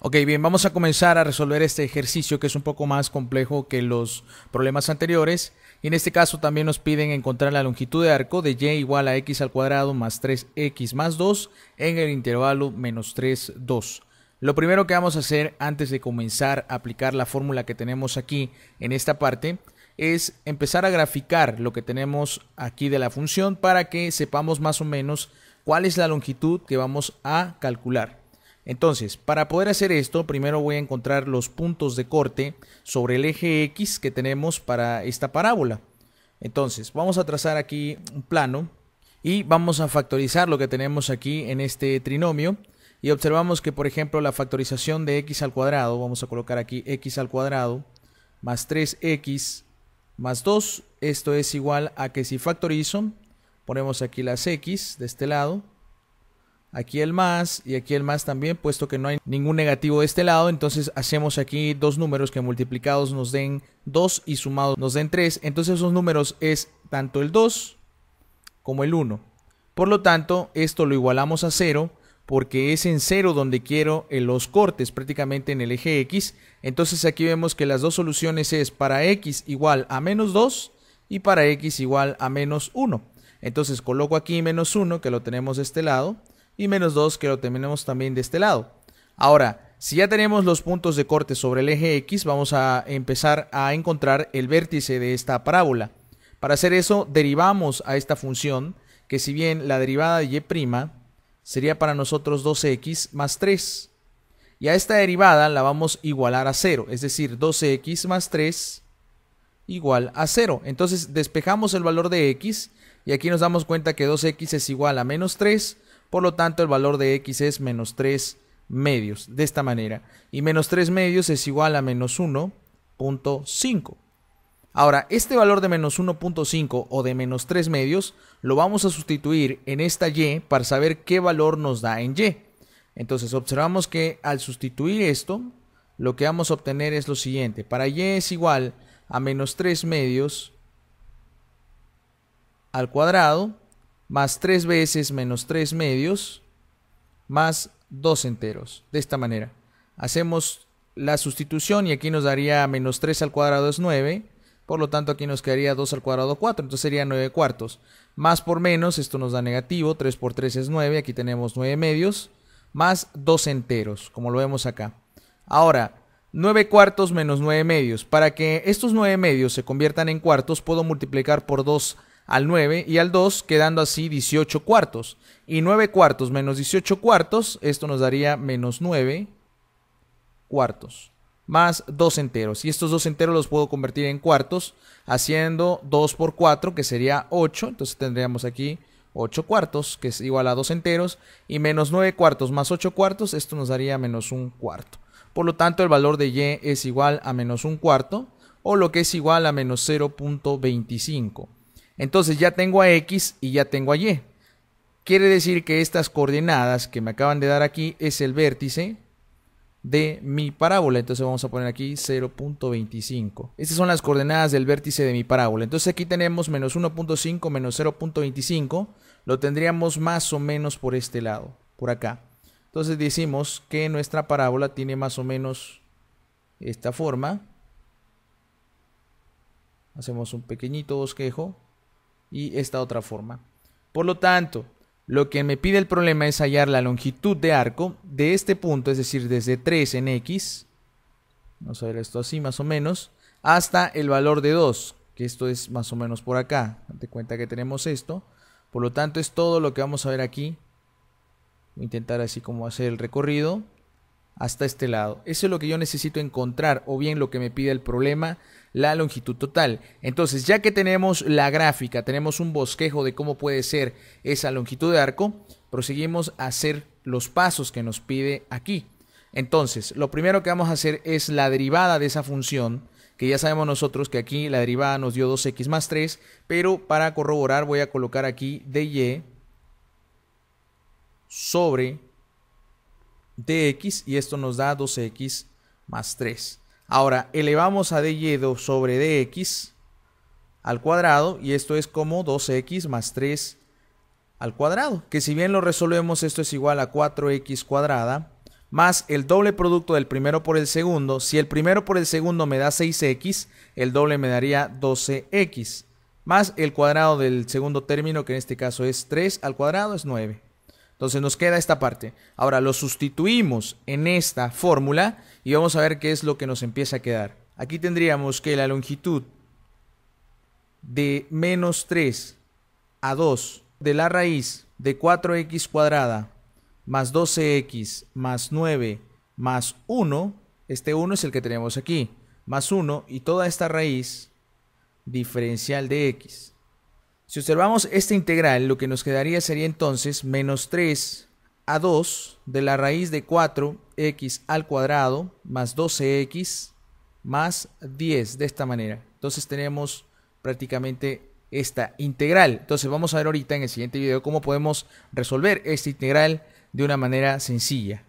Ok, bien, vamos a comenzar a resolver este ejercicio que es un poco más complejo que los problemas anteriores. Y en este caso también nos piden encontrar la longitud de arco de y igual a x al cuadrado más 3x más 2 en el intervalo menos 3, 2. Lo primero que vamos a hacer antes de comenzar a aplicar la fórmula que tenemos aquí en esta parte es empezar a graficar lo que tenemos aquí de la función para que sepamos más o menos cuál es la longitud que vamos a calcular. Entonces, para poder hacer esto, primero voy a encontrar los puntos de corte sobre el eje X que tenemos para esta parábola. Entonces, vamos a trazar aquí un plano y vamos a factorizar lo que tenemos aquí en este trinomio. Y observamos que, por ejemplo, la factorización de X al cuadrado, vamos a colocar aquí X al cuadrado más 3X más 2. Esto es igual a que si factorizo, ponemos aquí las X de este lado. Aquí el más y aquí el más también, puesto que no hay ningún negativo de este lado, entonces hacemos aquí dos números que multiplicados nos den 2 y sumados nos den 3. Entonces esos números es tanto el 2 como el 1. Por lo tanto, esto lo igualamos a 0 porque es en 0 donde quiero los cortes, prácticamente en el eje X. Entonces aquí vemos que las dos soluciones es para X igual a menos 2 y para X igual a menos 1. Entonces coloco aquí menos 1 que lo tenemos de este lado. Y menos 2 que lo tenemos también de este lado. Ahora, si ya tenemos los puntos de corte sobre el eje X, vamos a empezar a encontrar el vértice de esta parábola. Para hacer eso, derivamos a esta función, que si bien la derivada de y' sería para nosotros 2x más 3. Y a esta derivada la vamos a igualar a 0, es decir, 2x más 3 igual a 0. Entonces despejamos el valor de x y aquí nos damos cuenta que 2x es igual a menos 3. Por lo tanto, el valor de x es menos 3 medios, de esta manera. Y menos 3 medios es igual a menos 1.5. Ahora, este valor de menos 1.5 o de menos 3 medios lo vamos a sustituir en esta y para saber qué valor nos da en y. Entonces, observamos que al sustituir esto, lo que vamos a obtener es lo siguiente. Para y es igual a menos 3 medios al cuadrado más 3 veces menos 3 medios más 2 enteros. De esta manera hacemos la sustitución y aquí nos daría menos 3 al cuadrado es 9, por lo tanto aquí nos quedaría 2 al cuadrado 4, entonces sería 9 cuartos. Más por menos, esto nos da negativo, 3 por 3 es 9, aquí tenemos 9 medios más 2 enteros, como lo vemos acá. Ahora, 9 cuartos menos 9 medios. Para que estos 9 medios se conviertan en cuartos, puedo multiplicar por 2 al 9 y al 2, quedando así 18 cuartos. Y 9 cuartos menos 18 cuartos, esto nos daría menos 9 cuartos, más 2 enteros. Y estos 2 enteros los puedo convertir en cuartos, haciendo 2 por 4, que sería 8. Entonces tendríamos aquí 8 cuartos, que es igual a 2 enteros. Y menos 9 cuartos más 8 cuartos, esto nos daría menos 1 cuarto. Por lo tanto, el valor de y es igual a menos 1 cuarto, o lo que es igual a menos 0.25. Entonces ya tengo a X y ya tengo a Y. Quiere decir que estas coordenadas que me acaban de dar aquí es el vértice de mi parábola. Entonces vamos a poner aquí 0.25. Estas son las coordenadas del vértice de mi parábola. Entonces aquí tenemos menos 1.5 menos 0.25. Lo tendríamos más o menos por este lado, por acá. Entonces decimos que nuestra parábola tiene más o menos esta forma. Hacemos un pequeñito bosquejo. Y esta otra forma. Por lo tanto, lo que me pide el problema es hallar la longitud de arco de este punto, es decir, desde 3 en X, vamos a ver esto así más o menos, hasta el valor de 2, que esto es más o menos por acá. Date cuenta que tenemos esto, por lo tanto es todo lo que vamos a ver aquí. Voy a intentar así como hacer el recorrido hasta este lado. Eso es lo que yo necesito encontrar, o bien lo que me pide el problema, la longitud total. Entonces, ya que tenemos la gráfica, tenemos un bosquejo de cómo puede ser esa longitud de arco, proseguimos a hacer los pasos que nos pide aquí. Entonces, lo primero que vamos a hacer es la derivada de esa función, que ya sabemos nosotros que aquí la derivada nos dio 2x más 3, pero para corroborar voy a colocar aquí dy sobre dx y esto nos da 12x más 3. Ahora, elevamos a dy sobre dx al cuadrado y esto es como 12x más 3 al cuadrado. Que si bien lo resolvemos, esto es igual a 4x cuadrada más el doble producto del primero por el segundo. Si el primero por el segundo me da 6x, el doble me daría 12x, más el cuadrado del segundo término, que en este caso es 3 al cuadrado, es 9. Entonces nos queda esta parte. Ahora lo sustituimos en esta fórmula y vamos a ver qué es lo que nos empieza a quedar. Aquí tendríamos que la longitud de menos 3 a 2 de la raíz de 4x cuadrada más 12x más 9 más 1, este 1 es el que tenemos aquí, más 1 y toda esta raíz diferencial de x. Si observamos esta integral, lo que nos quedaría sería entonces menos 3 a 2 de la raíz de 4x al cuadrado más 12x más 10, de esta manera. Entonces tenemos prácticamente esta integral. Entonces vamos a ver ahorita en el siguiente video cómo podemos resolver esta integral de una manera sencilla.